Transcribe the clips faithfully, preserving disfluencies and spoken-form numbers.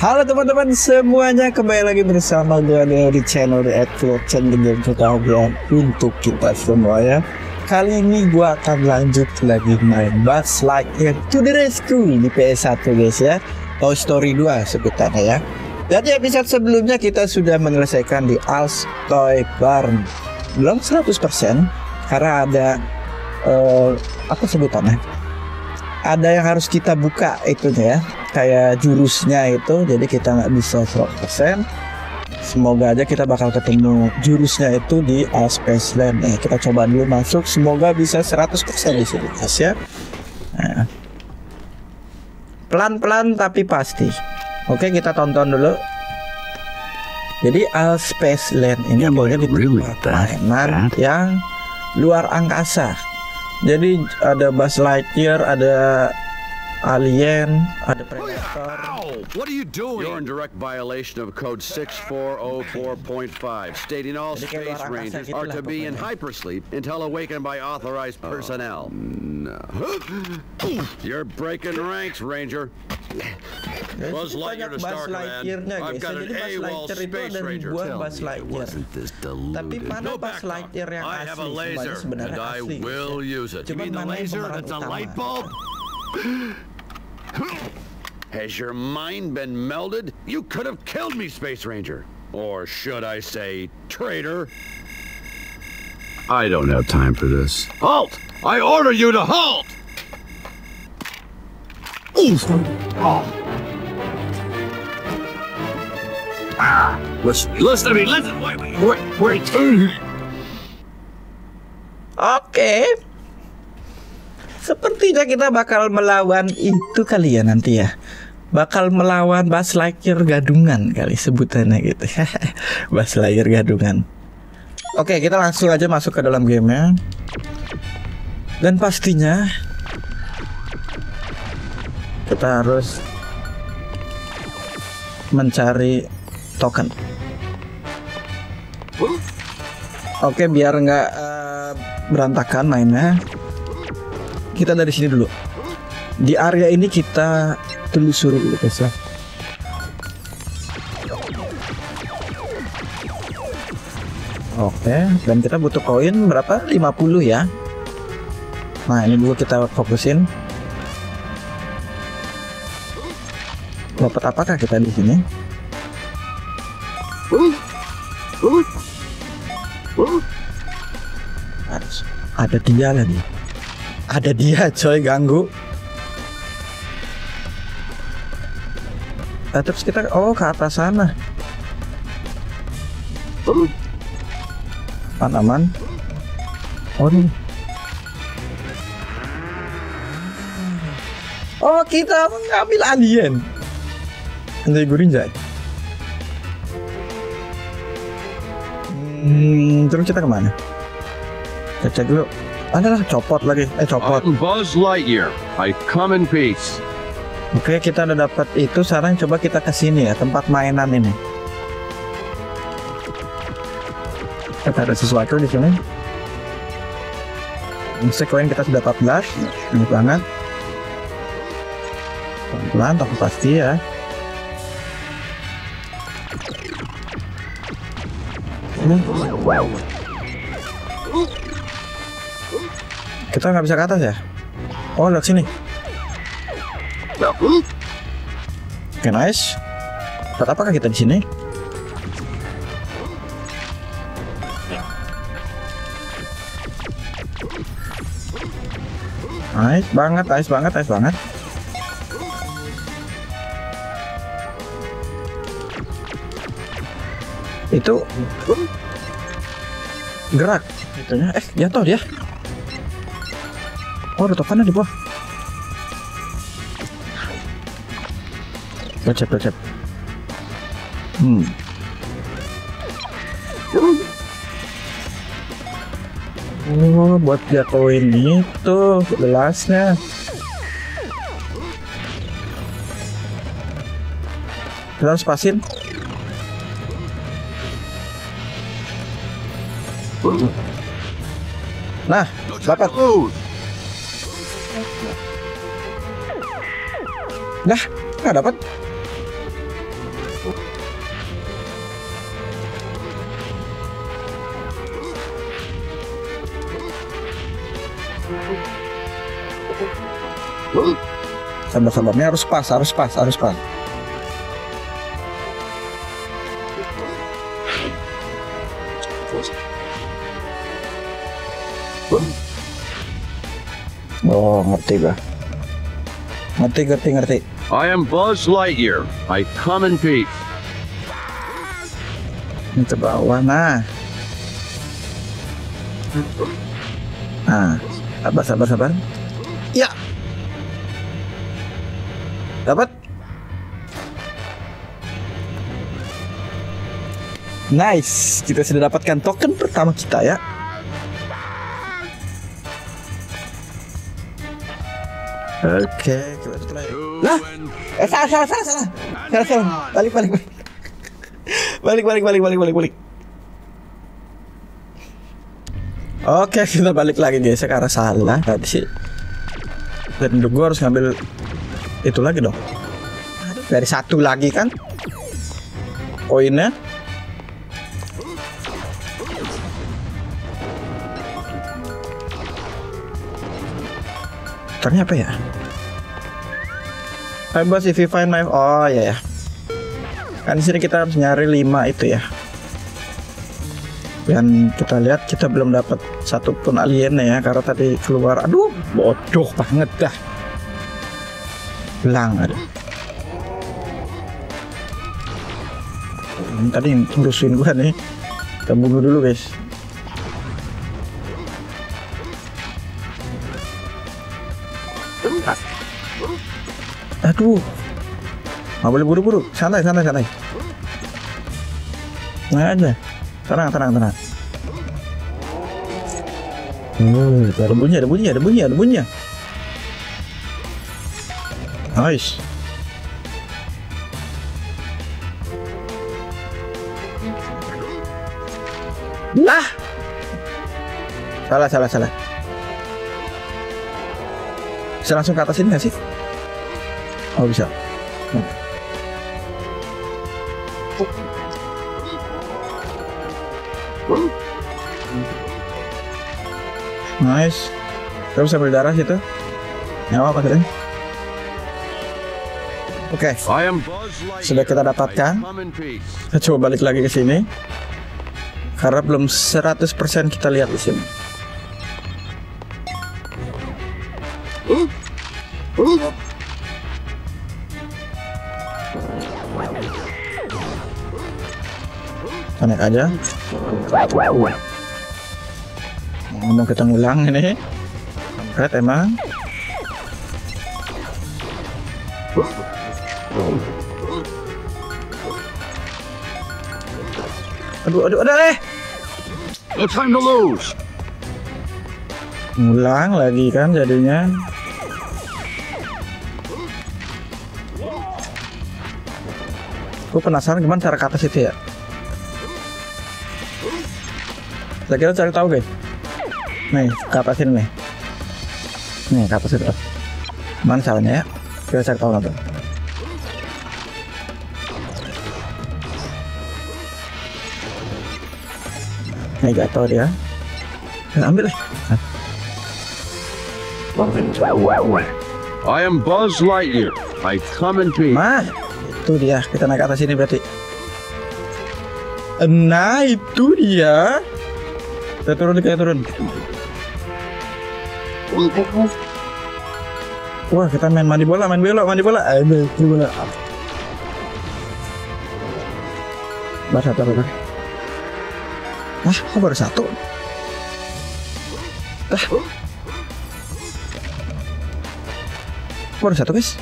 Halo teman-teman semuanya, kembali lagi bersama gue di channel The eight floors Channel dan tutorial untuk kita semua ya. Kali ini gue akan lanjut lagi main Buzz Lightyear to the Rescue di P S satu guys ya, Toy Story two sebutannya ya. Dan di episode sebelumnya kita sudah menyelesaikan di Al's Toy Barn. Belum seratus persen karena ada uh, apa sebutannya, ada yang harus kita buka itunya ya, kayak jurusnya itu, jadi kita nggak bisa seratus persen. Semoga aja kita bakal ketemu jurusnya itu di All Space Land. Nah, kita coba dulu masuk, semoga bisa seratus persen di sini ya. Nah, pelan-pelan tapi pasti. Oke, kita tonton dulu. Jadi All Space Land ini yeah, boleh mainan yang luar angkasa. Jadi ada Buzz Lightyear, ada alien, ada predator. Ow! What are you doing? You're in direct violation of Code six four zero four point five, stating all space rangers are to be in hypersleep until awakened by authorized personnel. Oh, no. You're breaking ranks, Ranger. Buzz Lightyear to Star Command. I've got an AWOL space ranger. Tell me, wasn't this deluded? No background. I have a laser, and I will use it. You mean the laser that's a light bulb? Has your mind been melded? You could have killed me, Space Ranger. Or should I say, traitor? I don't have time for this. Halt! I order you to halt! Oof! Oh. Ah, listen, listen to me, listen! Wait, wait, wait! Okay. Sepertinya kita bakal melawan itu kali ya nanti ya. Bakal melawan Buzz Lightyear gadungan kali sebutannya gitu. Buzz Lightyear gadungan. Oke, kita langsung aja masuk ke dalam gamenya. Dan pastinya kita harus mencari token. Oke, biar nggak uh, berantakan mainnya, kita dari sini dulu. Di area ini kita telusuri dulu guys ya. Oke, dan kita butuh koin berapa? lima puluh ya. Nah, ini dulu kita fokusin. Dapat apakah kita di sini? Ada dia lagi. Ada dia coy, ganggu. Nah, terus kita oh ke atas sana. Aman-aman. Oh nih. Oh, kita mengambil alien. Nanti gurinjai. Hmm, terus kita kemana? Kita cek dulu. Adalah copot lagi, eh copot. Buzz Lightyear, I come in peace. Oke, kita udah dapat itu. Sekarang coba kita ke sini ya, tempat mainan ini. Kita ada sesuatu di sini. Koin kita sudah empat belas, ini banget. Pelan-pelan, tapi pasti ya. Wow. Kita nggak bisa ke atas ya? Oh, lihat sini. Oke, nice. Dapat apakah kita di sini? Nice banget, nice banget, nice banget. Itu gerak. Itunya. Eh, jatuh dia. Oh, ada tokennya di bawah. Lecep, lecep. Hmm. Oh, buat jatuhin itu gelasnya. Kita harus pasin. Nah, dapat. Nah, nggak dapat. Sabar-sabarnya harus pas, harus pas, harus pas. Oh, ngerti gak? Ngerti, ngerti, ngerti. I am Buzz Lightyear. I come in peace. Ini ke bawah, nah. Nah, sabar, sabar, sabar. Ya. Dapat. Nice, kita sudah dapatkan token pertama kita ya. Oke, kita mulai. Lah, eh, salah, salah, salah, salah, salah, salah, balik, balik, balik, balik, balik, balik, balik, balik, balik. Oke, kita balik lagi guys, ke arah salah tadi sih. Dan gue harus ngambil itu lagi dong. Dari satu lagi kan, koinnya. Ternyata apa ya? Hey boss, if you find my... Oh ya ya. Kan di sini kita harus nyari lima itu ya. Dan kita lihat kita belum dapat satupun alien ya, karena tadi keluar. Aduh, bodoh banget dah. Belang ada. Tadi ngurusin gua nih. Kita bunuh dulu guys. Aduh, nggak boleh buru-buru, santai, santai, santai. Nggak ada, tenang, tenang, tenang. Hmm, ada bunyi, ada bunyi, ada bunyi, ada bunyi. Nice. Lah, salah, salah, salah. Bisa langsung ke atas ini nggak sih? Oh bisa. Hmm. Nice. Kita bisa beli darah situ. Nyawa apa katanya? Oke. Okay. Sudah kita dapatkan. Kita coba balik lagi ke sini. Karena belum seratus persen kita lihat di sini. Tanek aja. Ngomong kita ngulang ini. Kampret emang. Aduh, aduh, aduh, eh. No time to lose. Ngulang lagi kan jadinya. Gue penasaran gimana cara ke atas itu ya. Saya kira cari tahu guys. Nih, ke atas ini nih. Nih, ke atas itu. Mana caranya ya? Kita cari tahu nanti. Nih, gak tahu dia. Nah, ambil deh. I am Buzz Lightyear. I come in peace. Nah, itu dia. Kita naik ke atas ini berarti. Nah, itu dia. Kita turun, kita turun. Wah, kita main mandi bola, main belok, mandi bola. Eh, mandi bola. Baru satu lagi. Wah, kok baru satu? Ah. Baru satu, guys.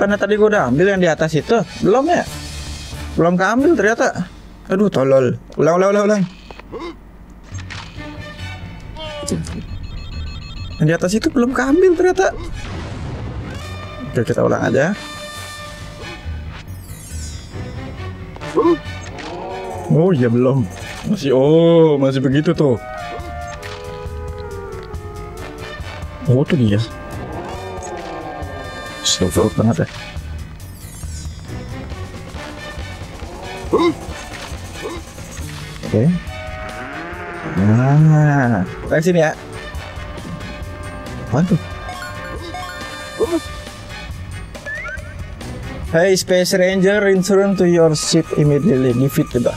Karena tadi gua udah ambil yang di atas itu. Belum ya? Belum keambil ternyata. Aduh tolol. Ulang ulang ulang ulang. Yang di atas itu belum keambil ternyata. Oke, kita ulang aja. Oh ya belum. Masih oh masih begitu tuh. Oh tuh dia. Slow banget ya. Oke, okay. Nah, naik sini ya. Waduh. Hey Space Ranger, return to your ship immediately. Give it to the...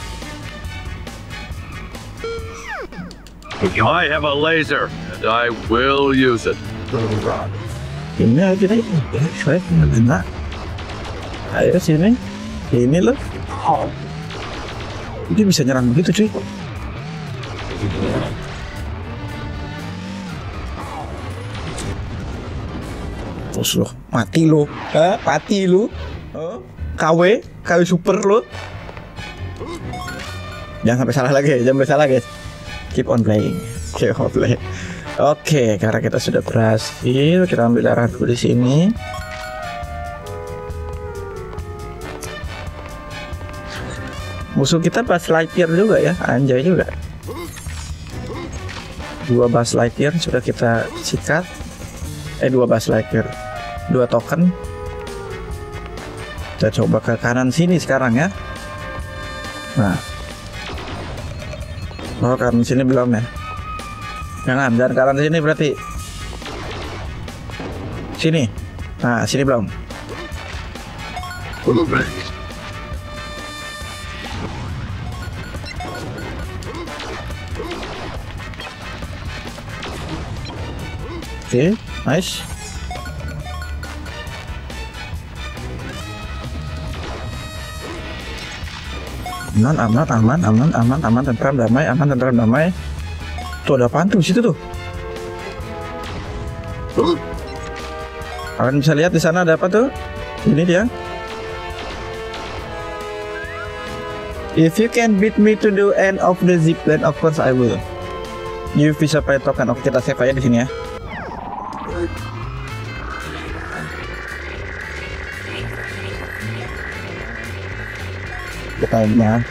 I have a laser and I will use it. Ini aja deh. Saya nggak Ayo sini. Ini loh. Ini bisa nyerang begitu cuy. Terus loh, mati lo. Hah? Mati lo. Huh? K W, K W super lo. Jangan sampai salah lagi, jangan sampai salah guys. Keep on playing, keep on playing. Oke, okay, karena kita sudah berhasil, kita ambil darah dulu di sini. Musuh kita Buzz Lightyear juga ya, anjay juga. Dua Buzz Lightyear sudah kita sikat. Eh, dua Buzz Lightyear, dua token. Kita coba ke kanan sini sekarang ya. Nah. Oh, kanan sini belum ya? Jangan, jangan kanan sini berarti. Sini. Nah, sini belum. Oke, nice. Aman, aman, aman, aman, aman, aman, tentram damai, aman, tentram damai. Tuh ada apaan tuh situ tuh? Kalian bisa lihat di sana ada apa tuh? Ini dia. If you can beat me to the end of the zip line, of course I will. You bisa pay token. Oke, kita save aja di sini ya. Kayaknya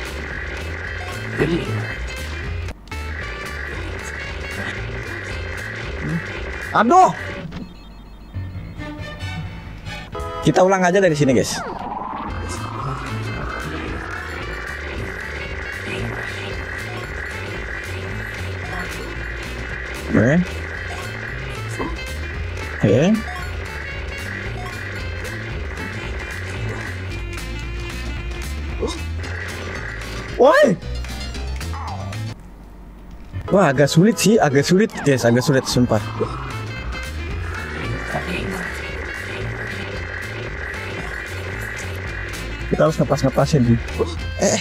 aduh, kita ulang aja dari sini guys. Oke, oke, woi, wah agak sulit sih, agak sulit guys, agak sulit sumpah. Kita harus ngepas-ngepasin nih. Eh,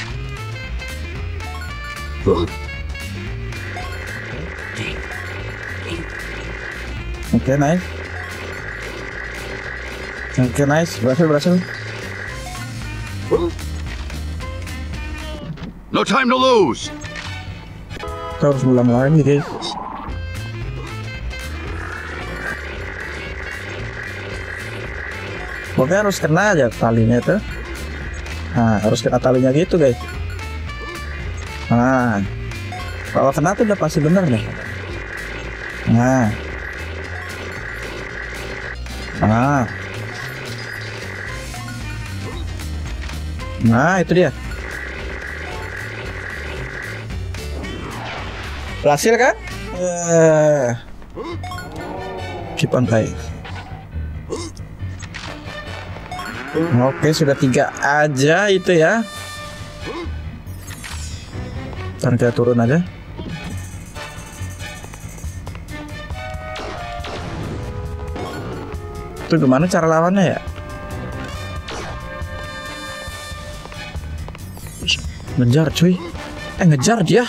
oke nice, oke nice, berhasil berhasil. No time to lose. Kita harus ulang lagi guys. Pokoknya harus kena aja talinya itu. Nah, harus kena talinya gitu guys. Nah, kalau kena tuh udah pasti bener deh. Nah, nah, nah itu dia. Berhasil kan? Uh, keep on playing. Oke, sudah tiga aja itu ya. Ntar kita turun aja. Itu gimana cara lawannya ya? Ngejar cuy. Eh, ngejar dia.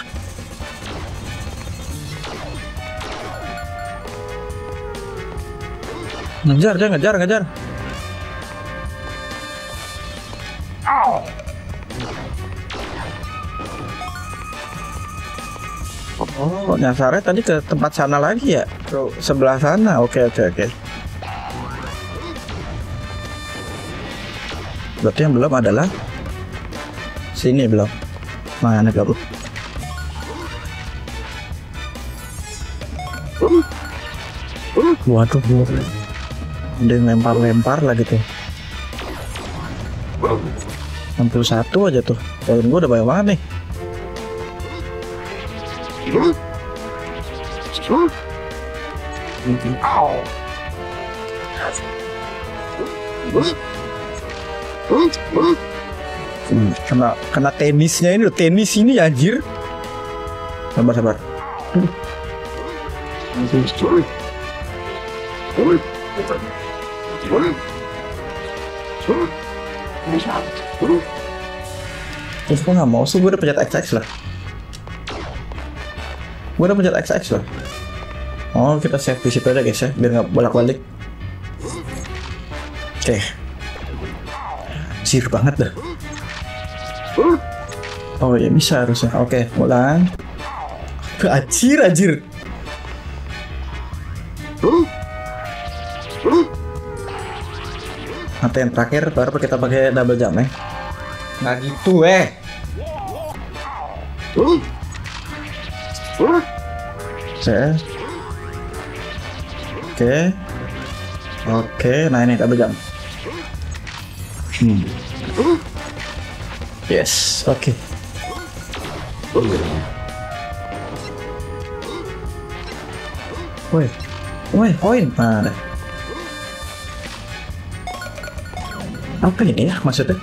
Ngejar, dia ngejar, ngejar. Oh, nyasarnya tadi ke tempat sana lagi ya? Ke sebelah sana, oke, oke, oke. Berarti yang belum adalah sini belum. Mana gabut? Waduh, waduh. Dia lempar-lempar lagi tuh. Hampir satu aja tuh. Kalian gue udah banyak banget nih. Sure. Thinking, ow. Hmm, kena, kena tenisnya ini loh, tenis ini anjir. Sabar, sabar. Terus gue gak mau sih, gue udah pencet X X lah. Gue udah pencet X X lah. Oh, kita save di situ aja guys ya, biar gak bolak-balik. Oke. Sir banget dah. Oh ya bisa harusnya. Oke, ulang. Anjir, anjir. Nanti yang terakhir baru kita pakai double jump ya. Nah gitu eh. Saya. Oke. Oke, nah ini double jump. Hmm. Yes, oke. Woi. Woi, poin. Nah. Apa ini ya maksudnya?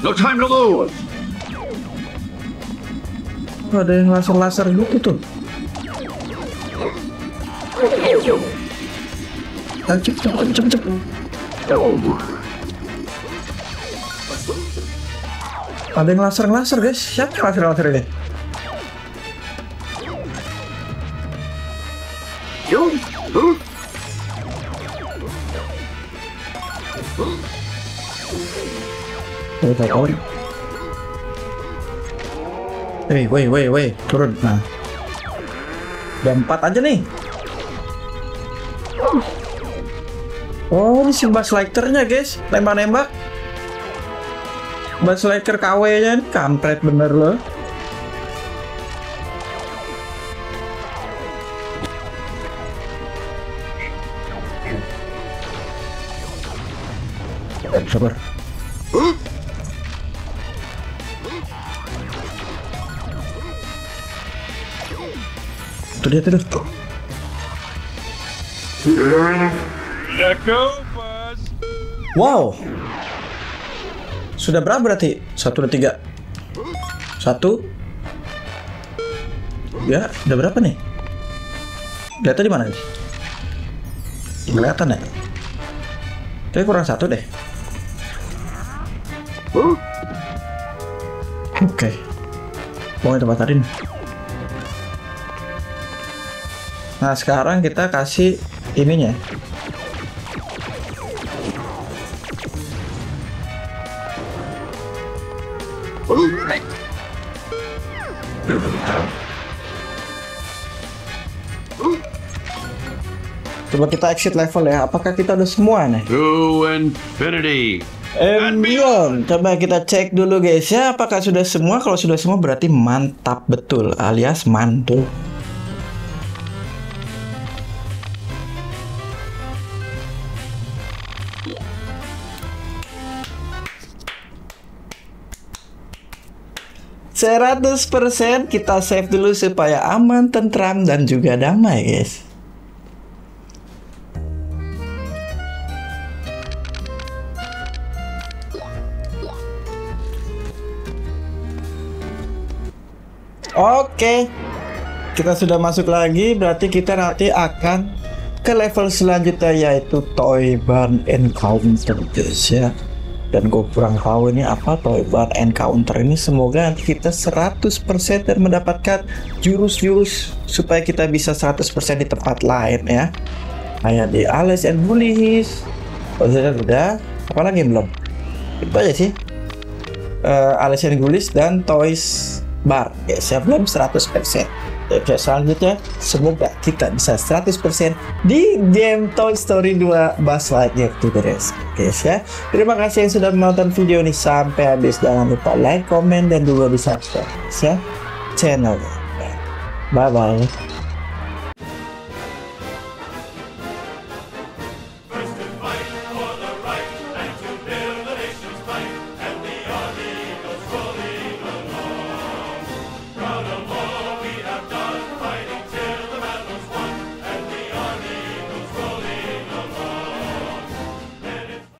No time to lose. Oh, ada yang laser-laser gitu tuh. Cepet, cepet, cepet, cepet. Ada yang laser-laser guys. Siapa yang laser-laser ini? Woi, woi, woi, woi, turun. Nah, udah empat aja nih. Oh, ini si bass lighternya guys, nembak-nembak. Bass lighter K W-nya kampret bener loh. Sabar. Dia terus tuh. Wow. Sudah berapa berarti? Satu, dua, tiga. Satu. Ya, udah berapa nih? Data di mana nih? Kelihatan ya? Tapi kurang satu deh. Oke. Mau tempat tadi nih. Nah sekarang kita kasih ininya. Coba kita exit level ya. Apakah kita udah semua nih? To infinity and beyond. Coba kita cek dulu guys ya. Apakah sudah semua? Kalau sudah semua berarti mantap betul, alias mantul. seratus persen kita save dulu supaya aman, tentram, dan juga damai guys. Oke, kita sudah masuk lagi, berarti kita nanti akan ke level selanjutnya yaitu Toy Barn Encounter guys ya. Dan gue kurang tahu ini apa Toy Barn Encounter ini. Semoga nanti kita seratus persen dan mendapatkan jurus-jurus supaya kita bisa seratus persen di tempat lain ya. Kayak di Alice and Bullies. Oh, sudah, sudah. Apa lagi belum? Itu aja sih. Uh, Alice and Bullies dan Toys Bar. Ya, saya belum seratus persen. Oke, selanjutnya semoga kita bisa seratus persen di game Toy Story dua Buzz Lightyear to the Rescue guys ya. Terima kasih yang sudah menonton video ini sampai habis. Jangan lupa like, komen, dan juga di subscribe ya channel. Bye bye.